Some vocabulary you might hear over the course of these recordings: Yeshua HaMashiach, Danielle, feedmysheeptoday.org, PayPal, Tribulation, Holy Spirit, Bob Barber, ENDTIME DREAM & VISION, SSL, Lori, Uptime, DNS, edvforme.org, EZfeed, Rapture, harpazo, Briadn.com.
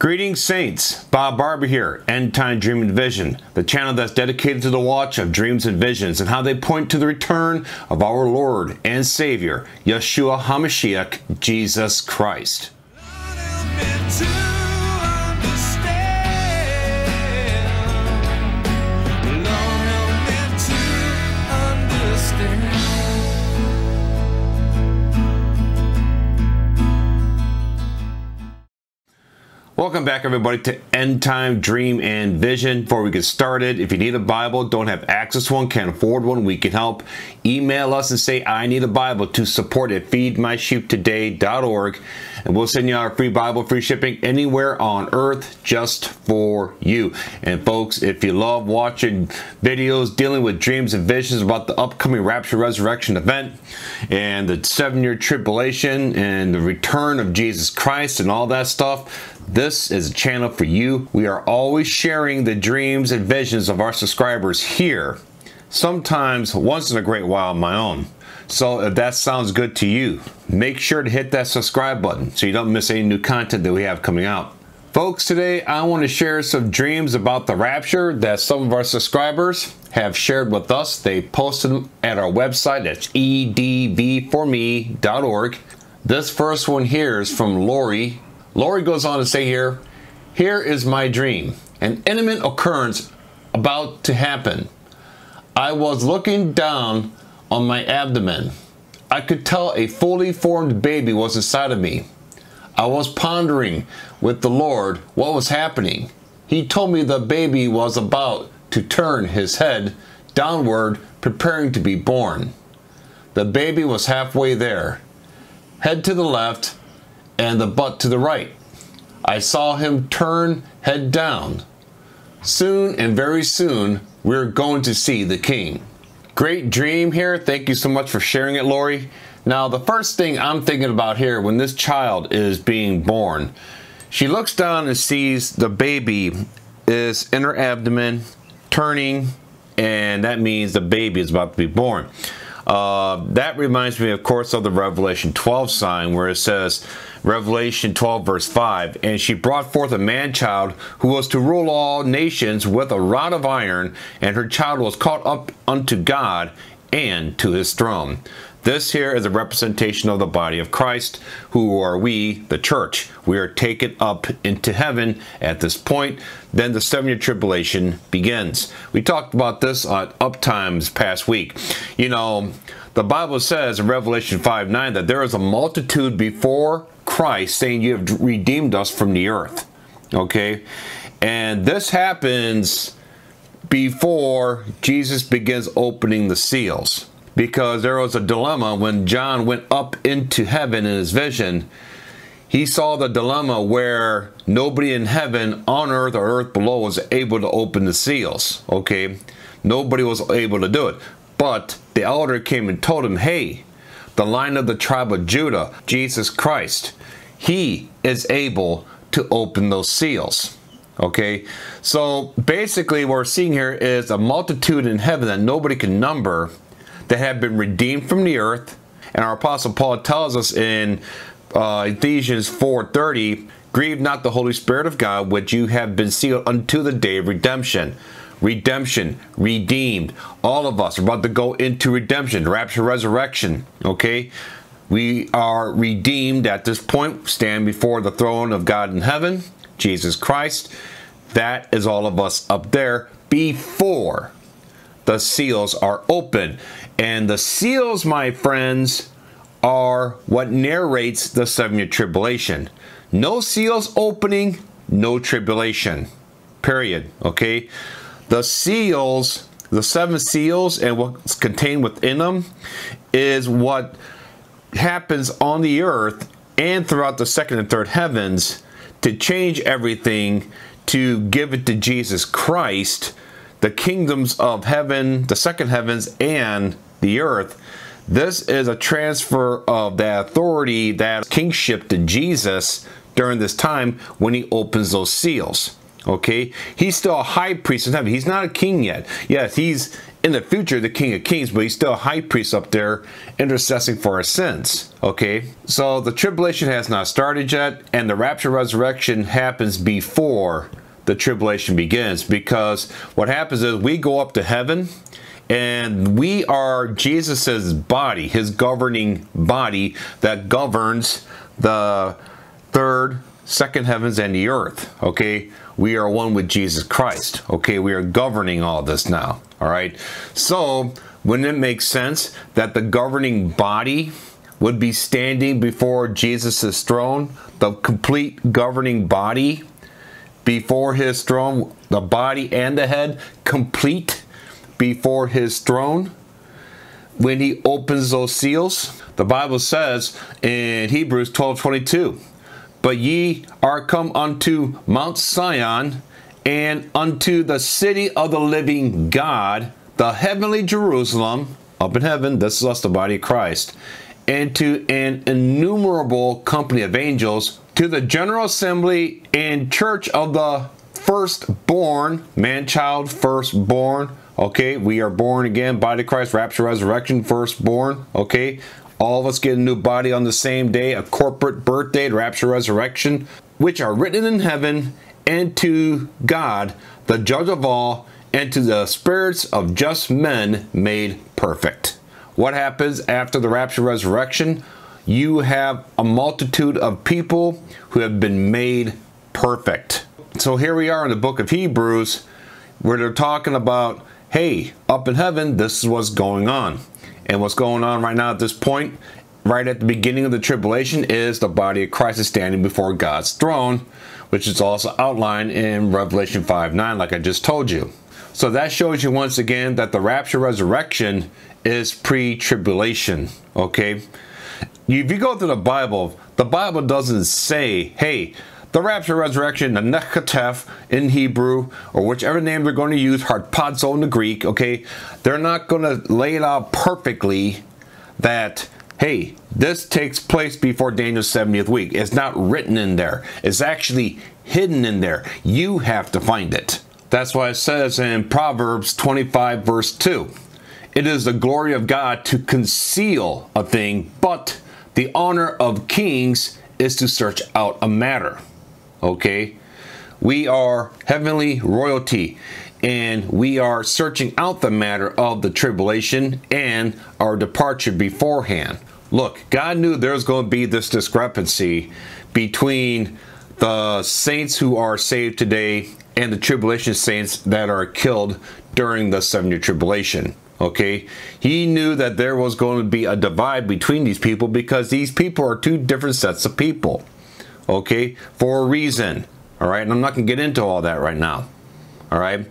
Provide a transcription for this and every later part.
Greetings, Saints. Bob Barber here, ENDTIME Dream and Vision, the channel that's dedicated to the watch of dreams and visions and how they point to the return of our Lord and Savior, Yeshua HaMashiach, Jesus Christ. Welcome back, everybody, to ENDTIME Dream and Vision. Before we get started, if you need a Bible, don't have access to one, can't afford one, we can help. Email us and say, I need a Bible, to support at feedmysheeptoday.org, and we'll send you our free Bible, free shipping anywhere on earth just for you. And folks, if you love watching videos dealing with dreams and visions about the upcoming rapture resurrection event and the 7-year tribulation and the return of Jesus Christ and all that stuff, this is a channel for you. We are always sharing the dreams and visions of our subscribers here, sometimes once in a great while my own. So if that sounds good to you, make sure to hit that subscribe button so you don't miss any new content that we have coming out. Folks, today I want to share some dreams about the rapture that some of our subscribers have shared with us. They posted them at our website. That's edvforme.org. This first one here is from Lori. Lori goes on to say here is my dream, an imminent occurrence about to happen. I was looking down on my abdomen. I could tell a fully formed baby was inside of me. I was pondering with the Lord what was happening. He told me the baby was about to turn his head downward, preparing to be born. The baby was halfway there, head to the left, and the butt to the right. I saw him turn head down. Soon and very soon, we're going to see the King. Great dream here. Thank you so much for sharing it, Lori. Now, the first thing I'm thinking about here, when this child is being born, she looks down and sees the baby is in her abdomen, turning, and that means the baby is about to be born. That reminds me, of course, of the Revelation 12 sign, where it says, Revelation 12 verse 5, and she brought forth a man-child who was to rule all nations with a rod of iron, and her child was caught up unto God and to his throne. This here is a representation of the body of Christ, who are we, the church. We are taken up into heaven at this point. Then the 7-year tribulation begins. We talked about this on Uptime's past week. You know, the Bible says in Revelation 5:9 that there is a multitude before Christ saying, you have redeemed us from the earth. Okay? And this happens before Jesus begins opening the seals, because there was a dilemma when John went up into heaven in his vision. He saw the dilemma where nobody in heaven, on earth, or earth below was able to open the seals, okay? Nobody was able to do it. But the elder came and told him, hey, the Lion of the tribe of Judah, Jesus Christ, he is able to open those seals. Okay, so basically what we're seeing here is a multitude in heaven that nobody can number, that have been redeemed from the earth. And our Apostle Paul tells us in Ephesians 4:30, grieve not the Holy Spirit of God, which you have been sealed unto the day of redemption. Redemption, redeemed. All of us are about to go into redemption, rapture, resurrection. Okay, we are redeemed at this point. Stand before the throne of God in heaven, Jesus Christ. That is all of us up there before the seals are open. And the seals, my friends, are what narrates the 7-year tribulation. No seals opening, no tribulation. Period. Okay? The seals, the 7 seals, and what's contained within them is what happens on the earth and throughout the 2nd and 3rd heavens to change everything, to give it to Jesus Christ, the kingdoms of heaven, the 2nd heavens, and the earth. This is a transfer of that authority, that kingship to Jesus during this time when he opens those seals. Okay? He's still a high priest in heaven. He's not a king yet. Yes, he's in the future the King of Kings, but he's still a high priest up there intercessing for our sins. Okay, so the tribulation has not started yet, and the rapture resurrection happens before the tribulation begins, because what happens is we go up to heaven and we are Jesus's body, his governing body that governs the second heavens and the earth. Okay, we are one with Jesus Christ. Okay, we are governing all this now. All right, so wouldn't it make sense that the governing body would be standing before Jesus's throne, the complete governing body before his throne, the body and the head complete before his throne when he opens those seals? The Bible says in Hebrews 12:22, "But ye are come unto Mount Sion, and unto the city of the living God, the heavenly Jerusalem," up in heaven, this is us, the body of Christ, "and to an innumerable company of angels, to the general assembly and church of the firstborn," man-child, firstborn, okay? We are born again, body of Christ, rapture, resurrection, firstborn, okay? All of us get a new body on the same day, a corporate birthday, rapture, resurrection, "which are written in heaven, and to God, the judge of all, and to the spirits of just men made perfect." What happens after the rapture, resurrection? You have a multitude of people who have been made perfect. So here we are in the book of Hebrews, where they're talking about, hey, up in heaven, this is what's going on. And what's going on right now at this point, right at the beginning of the tribulation, is the body of Christ is standing before God's throne, which is also outlined in Revelation 5:9, like I just told you. So that shows you once again that the rapture resurrection is pre-tribulation, okay? If you go through the Bible doesn't say, hey, the rapture resurrection, the Nekatef in Hebrew, or whichever name they're going to use, harpazo in the Greek, okay? They're not going to lay it out perfectly that, hey, this takes place before Daniel's 70th week. It's not written in there. It's actually hidden in there. You have to find it. That's why it says in Proverbs 25, verse 2, "It is the glory of God to conceal a thing, but the honor of kings is to search out a matter." Okay, we are heavenly royalty, and we are searching out the matter of the tribulation and our departure beforehand. Look, God knew there's going to be this discrepancy between the saints who are saved today and the tribulation saints that are killed during the 7-year tribulation. Okay, he knew that there was going to be a divide between these people, because these people are two different sets of people. Okay, for a reason. All right, and I'm not going to get into all that right now. All right,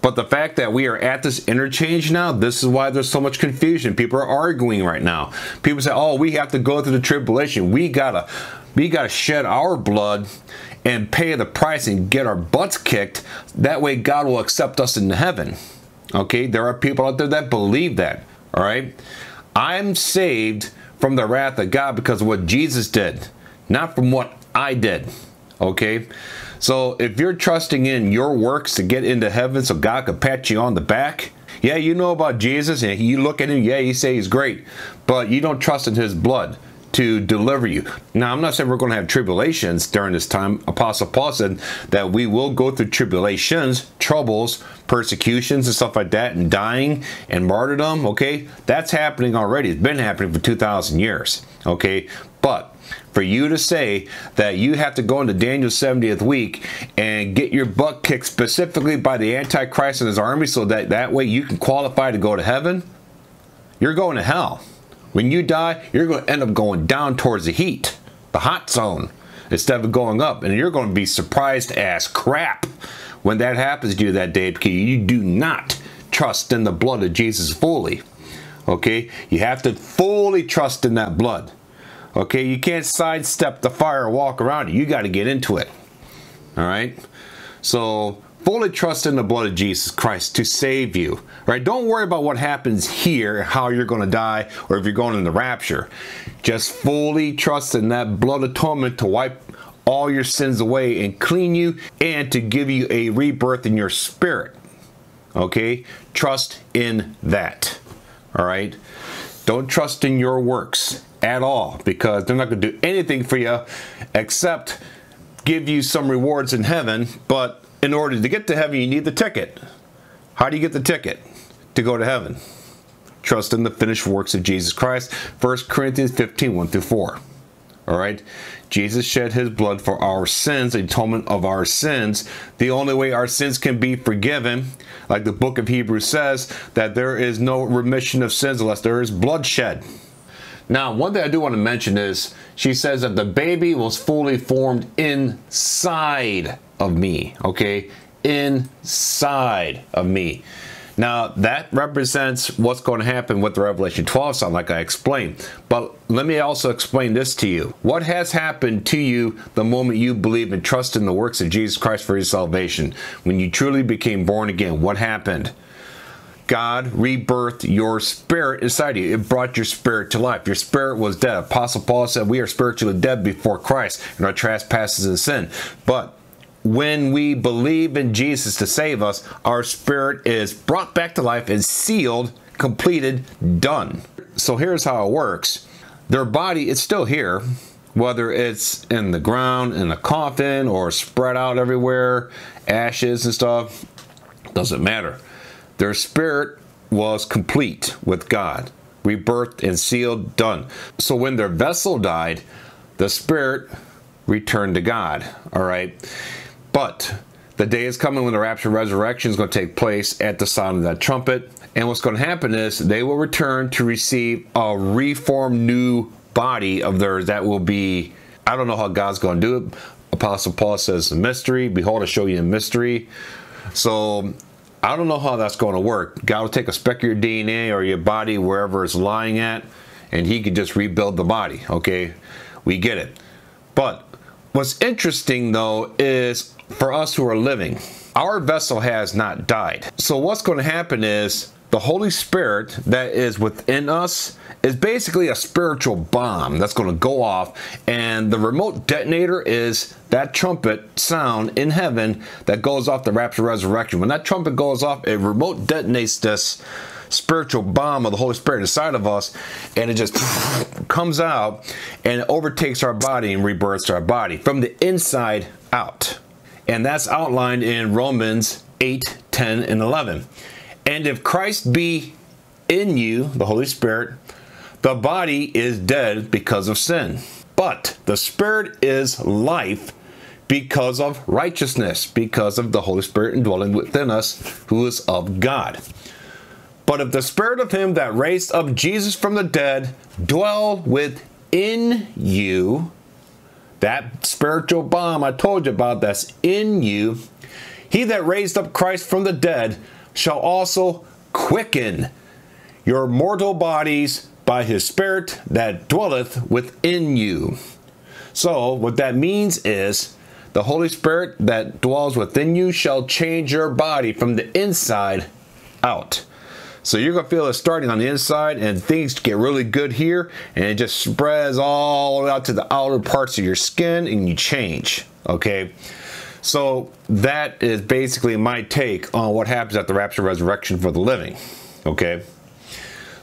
but the fact that we are at this interchange now, this is why there's so much confusion. People are arguing right now. People say, "Oh, we have to go through the tribulation. We gotta shed our blood and pay the price and get our butts kicked. That way, God will accept us into heaven." Okay, there are people out there that believe that. All right, I'm saved from the wrath of God because of what Jesus did, not from what I did. Okay, so if you're trusting in your works to get into heaven so God could pat you on the back, yeah, you know about Jesus and you look at him, yeah, you say he's great, but you don't trust in his blood to deliver you. Now, I'm not saying we're going to have tribulations during this time. Apostle Paul said that we will go through tribulations, troubles, persecutions, and stuff like that, and dying and martyrdom. Okay, that's happening already. It's been happening for 2,000 years. Okay, but for you to say that you have to go into Daniel's 70th week and get your butt kicked specifically by the Antichrist and his army so that way you can qualify to go to heaven, you're going to hell. When you die, you're going to end up going down towards the heat, the hot zone, instead of going up. And you're going to be surprised as crap when that happens to you that day, because you do not trust in the blood of Jesus fully. Okay? You have to fully trust in that blood. Okay? You can't sidestep the fire and walk around it. You got to get into it. All right? So fully trust in the blood of Jesus Christ to save you, right? Don't worry about what happens here, how you're going to die, or if you're going in the rapture. Just fully trust in that blood atonement to wipe all your sins away and clean you, and to give you a rebirth in your spirit. Okay? Trust in that. All right? Don't trust in your works at all, because they're not going to do anything for you except give you some rewards in heaven. But in order to get to heaven, you need the ticket. How do you get the ticket to go to heaven? Trust in the finished works of Jesus Christ. 1 Corinthians 15, 1 through 4. All right? Jesus shed his blood for our sins, the atonement of our sins. The only way our sins can be forgiven, like the book of Hebrews says, that there is no remission of sins unless there is bloodshed. Now, one thing I do want to mention is, she says that the baby was fully formed inside of me, okay? Inside of me. Now, that represents what's going to happen with the Revelation 12 sign, like I explained. But let me also explain this to you. What has happened to you the moment you believe and trust in the works of Jesus Christ for your salvation? When you truly became born again, what happened? God rebirthed your spirit inside you. It brought your spirit to life. Your spirit was dead. Apostle Paul said we are spiritually dead before Christ in our trespasses and sin. But when we believe in Jesus to save us, our spirit is brought back to life and sealed, completed, done. So here's how it works. Their body is still here, whether it's in the ground, in a coffin, or spread out everywhere, ashes and stuff, doesn't matter. Their spirit was complete with God, rebirthed and sealed, done. So when their vessel died, the spirit returned to God, all right? But the day is coming when the rapture and resurrection is going to take place at the sound of that trumpet. And what's going to happen is they will return to receive a reformed new body of theirs that will be, I don't know how God's going to do it. Apostle Paul says, a mystery. Behold, I show you a mystery. So I don't know how that's going to work. God will take a speck of your DNA or your body, wherever it's lying at, and he could just rebuild the body, okay? We get it. But what's interesting, though, is for us who are living, our vessel has not died. So what's going to happen is the Holy Spirit that is within us is basically a spiritual bomb that's going to go off, and the remote detonator is that trumpet sound in heaven that goes off the rapture resurrection. When that trumpet goes off, it remote detonates this spiritual bomb of the Holy Spirit inside of us, and it just comes out and overtakes our body and rebirths our body from the inside out. And that's outlined in Romans 8, 10, and 11. And if Christ be in you, the Holy Spirit, the body is dead because of sin, but the Spirit is life because of righteousness, because of the Holy Spirit indwelling within us, who is of God. But if the Spirit of him that raised up Jesus from the dead dwell within you, that spiritual bomb I told you about that's in you, he that raised up Christ from the dead shall also quicken your mortal bodies by his Spirit that dwelleth within you. So what that means is the Holy Spirit that dwells within you shall change your body from the inside out. So you're going to feel it starting on the inside, and things get really good here, and it just spreads all out to the outer parts of your skin, and you change, okay? So that is basically my take on what happens at the rapture resurrection for the living, okay?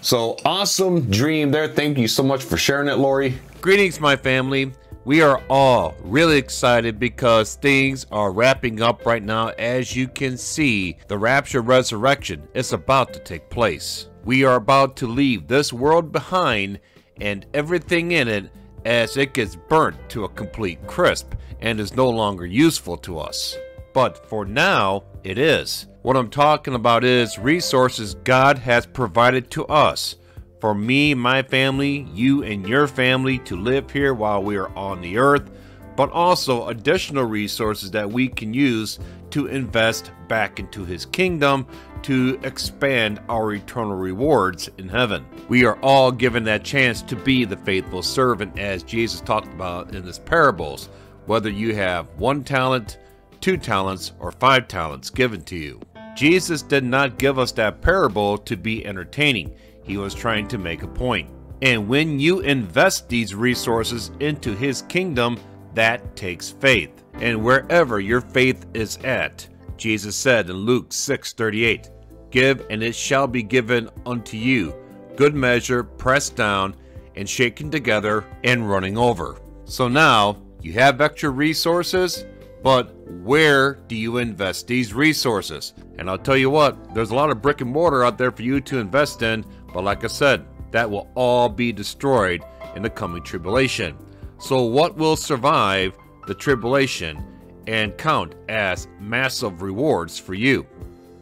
So awesome dream there. Thank you so much for sharing it, Lori. Greetings, my family. We are all really excited because things are wrapping up right now. As you can see, the rapture resurrection is about to take place. We are about to leave this world behind and everything in it, as it gets burnt to a complete crisp and is no longer useful to us. But for now, it is. What I'm talking about is resources God has provided to us. For me, my family, you and your family to live here while we are on the earth, but also additional resources that we can use to invest back into his kingdom to expand our eternal rewards in heaven. We are all given that chance to be the faithful servant as Jesus talked about in his parables, whether you have 1 talent, 2 talents, or 5 talents given to you. Jesus did not give us that parable to be entertaining. He was trying to make a point. And when you invest these resources into his kingdom, that takes faith. And wherever your faith is at, Jesus said in Luke 6:38, Give, and it shall be given unto you. Good measure, pressed down, and shaken together, and running over. So now, you have extra resources, but where do you invest these resources? And I'll tell you what, there's a lot of brick and mortar out there for you to invest in, but like I said, that will all be destroyed in the coming tribulation. So what will survive the tribulation and count as massive rewards for you?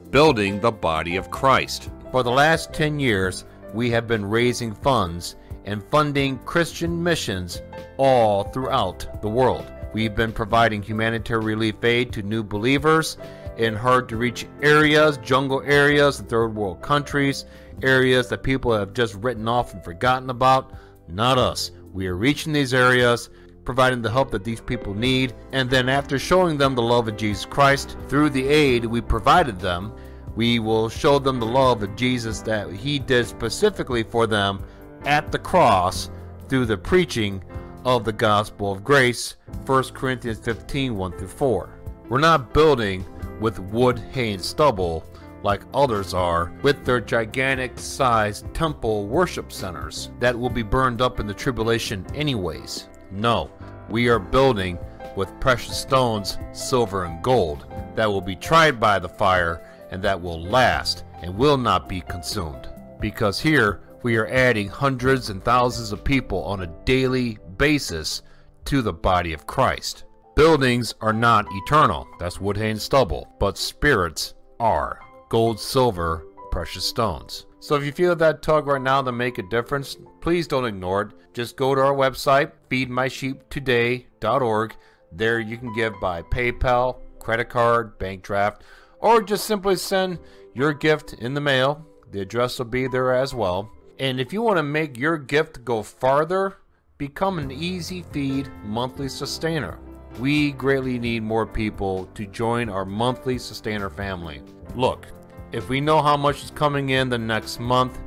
Building the body of Christ. For the last 10 years, we have been raising funds and funding Christian missions all throughout the world. We've been providing humanitarian relief aid to new believers in hard-to-reach areas, jungle areas, third-world countries, areas that people have just written off and forgotten about. Not us. We are reaching these areas, providing the help that these people need, and then after showing them the love of Jesus Christ through the aid we provided them, we will show them the love of Jesus that he did specifically for them at the cross through the preaching of the gospel of grace, 1 Corinthians 15:1-4. We're not building with wood, hay, and stubble like others are with their gigantic sized temple worship centers that will be burned up in the tribulation anyways. No, we are building with precious stones, silver and gold, that will be tried by the fire and that will last and will not be consumed. Because here we are adding hundreds and thousands of people on a daily basis to the body of Christ. Buildings are not eternal, that's wood, hay, and stubble, but spirits are. Gold, silver, precious stones. So if you feel that tug right now to make a difference, please don't ignore it. Just go to our website, feedmysheeptoday.org. There you can give by PayPal, credit card, bank draft, or just simply send your gift in the mail. The address will be there as well. And if you want to make your gift go farther, become an Easy Feed monthly sustainer. We greatly need more people to join our monthly sustainer family. Look, if we know how much is coming in the next month,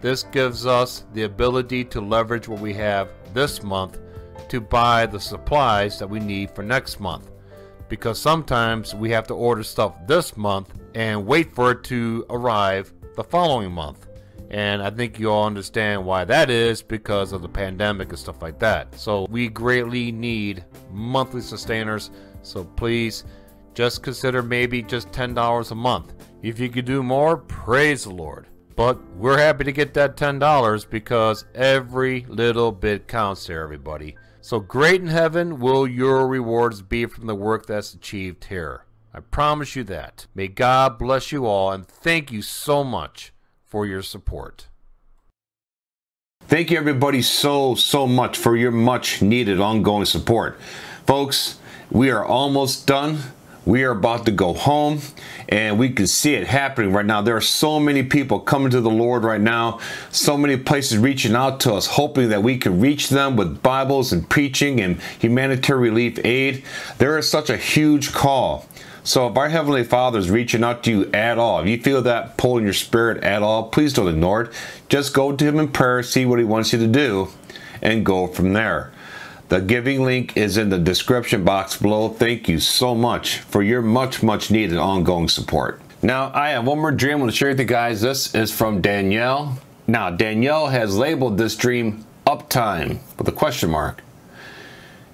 this gives us the ability to leverage what we have this month to buy the supplies that we need for next month. Because sometimes we have to order stuff this month and wait for it to arrive the following month. And I think you all understand why that is, because of the pandemic and stuff like that. So we greatly need monthly sustainers. So please just consider maybe just $10 a month. If you could do more, praise the Lord. But we're happy to get that $10 because every little bit counts there, everybody. So great in heaven will your rewards be from the work that's achieved here. I promise you that. May God bless you all, and thank you so much for your support. Thank you everybody so much for your much needed ongoing support. Folks, we are almost done. We are about to go home, and we can see it happening right now. There are so many people coming to the Lord right now, so many places reaching out to us, hoping that we can reach them with Bibles and preaching and humanitarian relief aid. There is such a huge call. So if our Heavenly Father is reaching out to you at all, if you feel that pull in your spirit at all, please don't ignore it. Just go to Him in prayer, see what He wants you to do, and go from there. The giving link is in the description box below. Thank you so much for your much needed ongoing support. Now, I have one more dream I want to share with you guys. This is from Danielle. Now, Danielle has labeled this dream Uptime with a question mark.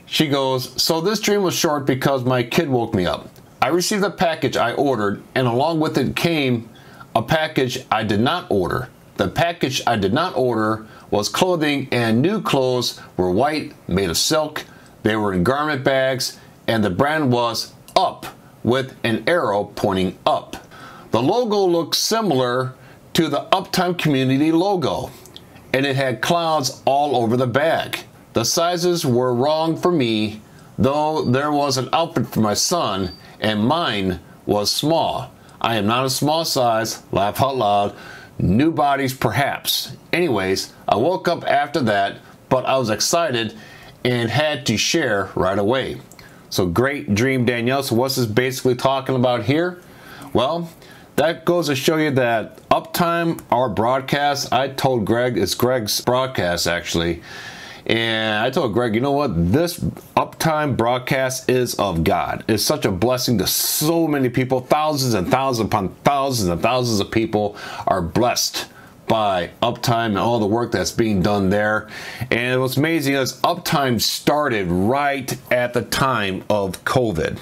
She goes, so this dream was short because my kid woke me up. I received a package I ordered, and along with it came a package I did not order. The package I did not order was clothing, and new clothes were white, made of silk. They were in garment bags, and the brand was Up with an arrow pointing up. The logo looked similar to the Uptime Community logo, and it had clouds all over the bag. The sizes were wrong for me, though there was an outfit for my son, and mine was small. I am not a small size, laugh out loud, new bodies perhaps. Anyways, I woke up after that, but I was excited and had to share right away. So great dream, Danielle. So what's this basically talking about here? Well, that goes to show you that Uptime, our broadcast, I told Greg, it's Greg's broadcast actually, And I told Greg, you know what? This Uptime broadcast is of God. It's such a blessing to so many people. Thousands and thousands upon thousands and thousands of people are blessed by Uptime and all the work that's being done there. And what's amazing is Uptime started right at the time of COVID.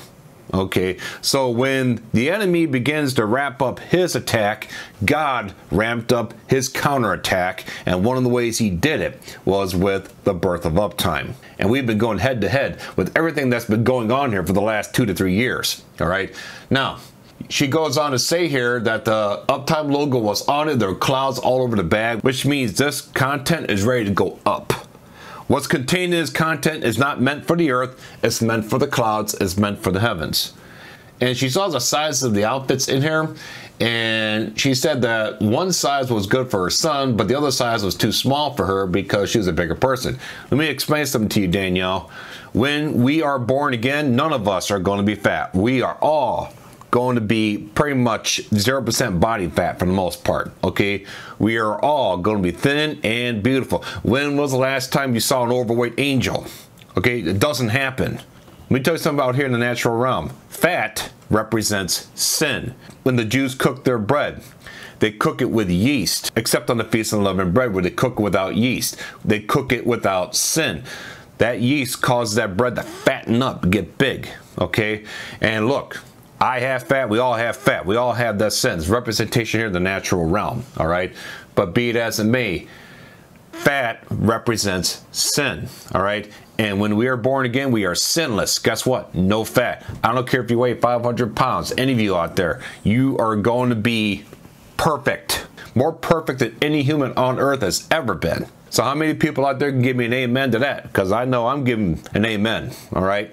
Okay, so when the enemy begins to wrap up his attack, God ramped up his counterattack, and one of the ways he did it was with the birth of Uptime. And we've been going head to head with everything that's been going on here for the last 2 to 3 years. All right, now she goes on to say here that the Uptime logo was on it. There are clouds all over the bag, which means this content is ready to go up. What's contained in this content is not meant for the earth, it's meant for the clouds, it's meant for the heavens. And she saw the size of the outfits in here, and she said that one size was good for her son, but the other size was too small for her because she was a bigger person. Let me explain something to you, Danielle. When we are born again, none of us are going to be fat. We are all going to be pretty much 0% body fat for the most part, okay? We are all going to be thin and beautiful. When was the last time you saw an overweight angel? Okay, it doesn't happen. Let me tell you something about here in the natural realm. Fat represents sin. When the Jews cooked their bread, they cook it with yeast, except on the Feast of Unleavened Bread where they cook it without yeast. They cook it without sin. That yeast causes that bread to fatten up, get big, okay? And look, I have fat, we all have fat, we all have that sense. Representation here in the natural realm, all right? But be it as it may, fat represents sin, all right? And when we are born again, we are sinless. Guess what? No fat. I don't care if you weigh 500 pounds, any of you out there, you are going to be perfect. More perfect than any human on earth has ever been. So how many people out there can give me an amen to that? Because I know I'm giving an amen, all right?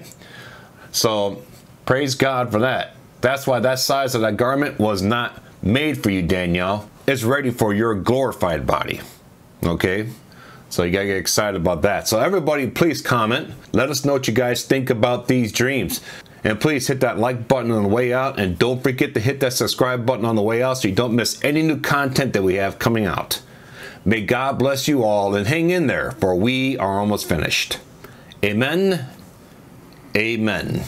So praise God for that. That's why that size of that garment was not made for you, Danielle. It's ready for your glorified body, okay? So you gotta get excited about that. So everybody, please comment. Let us know what you guys think about these dreams. And please hit that like button on the way out, and don't forget to hit that subscribe button on the way out so you don't miss any new content that we have coming out. May God bless you all, and hang in there, for we are almost finished. Amen. Amen.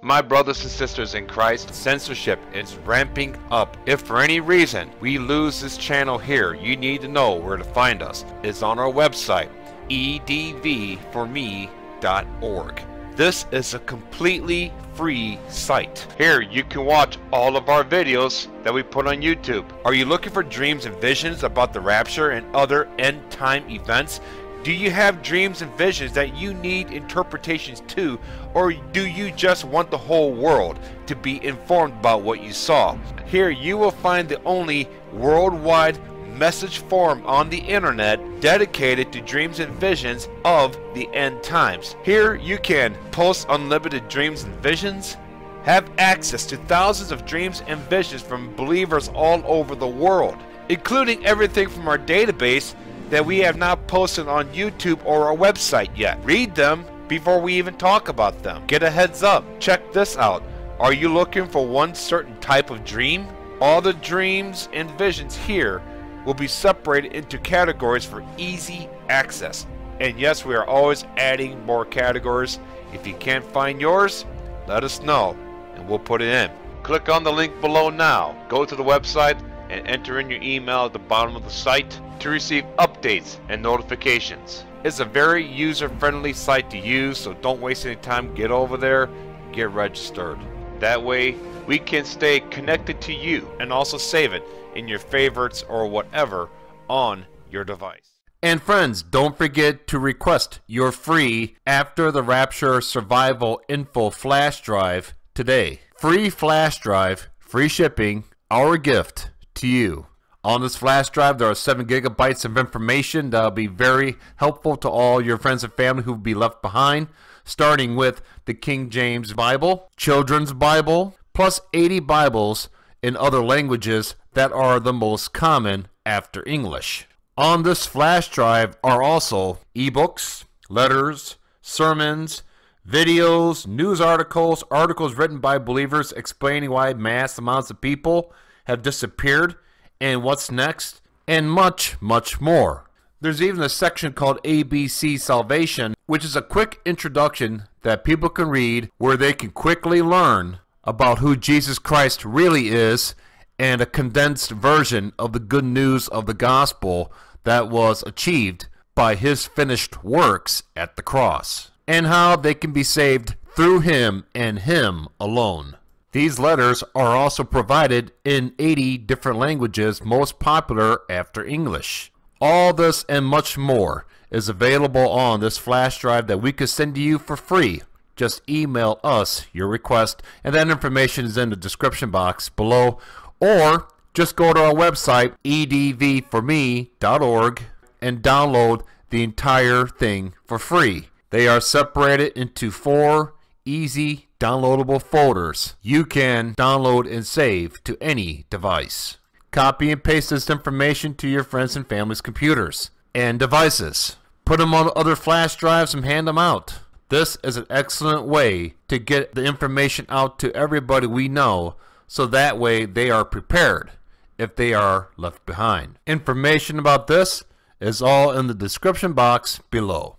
My brothers and sisters in Christ, censorship is ramping up. If for any reason we lose this channel here, you need to know where to find us. It's on our website, edvforme.org. This is a completely free site. Here you can watch all of our videos that we put on YouTube. Are you looking for dreams and visions about the rapture and other end time events? Do you have dreams and visions that you need interpretations to, or do you just want the whole world to be informed about what you saw? Here you will find the only worldwide message forum on the internet dedicated to dreams and visions of the end times. Here you can post unlimited dreams and visions, have access to thousands of dreams and visions from believers all over the world, including everything from our database that we have not posted on YouTube or our website yet. Read them before we even talk about them. Get a heads up. Check this out. Are you looking for one certain type of dream? All the dreams and visions here will be separated into categories for easy access. And yes, we are always adding more categories. If you can't find yours, let us know and we'll put it in. Click on the link below now. Go to the website and enter in your email at the bottom of the site to receive updates and notifications. It's a very user-friendly site to use, so don't waste any time. Get over there, get registered. That way we can stay connected to you, and also save it in your favorites or whatever on your device. And friends, don't forget to request your free After the Rapture Survival Info flash drive today. Free flash drive, free shipping, our gift to you. On this flash drive, there are 7 gigabytes of information that will be very helpful to all your friends and family who will be left behind, starting with the King James Bible, Children's Bible, plus 80 Bibles in other languages that are the most common after English. On this flash drive are also ebooks, letters, sermons, videos, news articles, articles written by believers explaining why mass amounts of people have disappeared and what's next, and much, much more. There's even a section called ABC Salvation, which is a quick introduction that people can read where they can quickly learn about who Jesus Christ really is, and a condensed version of the good news of the gospel that was achieved by his finished works at the cross, and how they can be saved through him and him alone. These letters are also provided in 80 different languages, most popular after English. All this and much more is available on this flash drive that we could send to you for free. Just email us your request, and that information is in the description box below, or just go to our website edvforme.org and download the entire thing for free. They are separated into 4 easy downloadable folders you can download and save to any device. Copy and paste this information to your friends and family's computers and devices. Put them on other flash drives and hand them out. This is an excellent way to get the information out to everybody we know, so that way they are prepared if they are left behind. Information about this is all in the description box below.